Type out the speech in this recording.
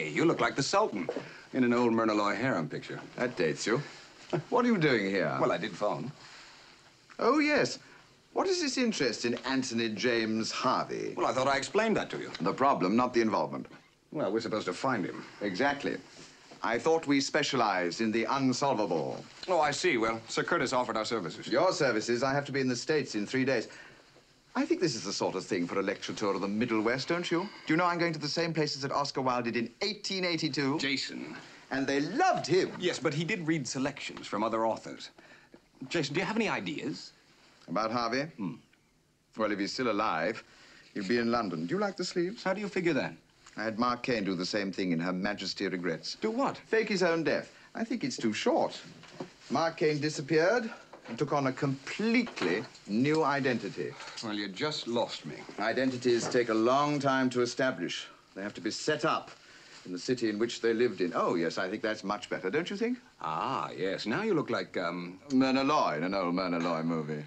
Hey, you look like the Sultan in an old Myrna Loy harem picture. That dates you. What are you doing here? Well, I did phone. Oh, yes. What is this interest in Anthony James Harvey? Well, I thought I explained that to you. The problem, not the involvement. Well, we're supposed to find him. Exactly. I thought we specialized in the unsolvable. Oh, I see. Well, Sir Curtis offered our services. Your services? I have to be in the States in 3 days. I think this is the sort of thing for a lecture tour of the Middle West, don't you? Do you know I'm going to the same places that Oscar Wilde did in 1882? Jason. And they loved him. Yes, but he did read selections from other authors. Jason, do you have any ideas? About Harvey? Hmm. Well, if he's still alive, he'll be in London. Do you like the sleeves? How do you figure that? I had Mark Kane do the same thing in Her Majesty's Regrets. Do what? Fake his own death. I think it's too short. Mark Kane disappeared and took on a completely new identity. Well, you just lost me. Identities take a long time to establish. They have to be set up in the city in which they lived in. Oh, yes, I think that's much better, don't you think? Ah, yes. Now you look like, Myrna Loy in an old Myrna Loy movie.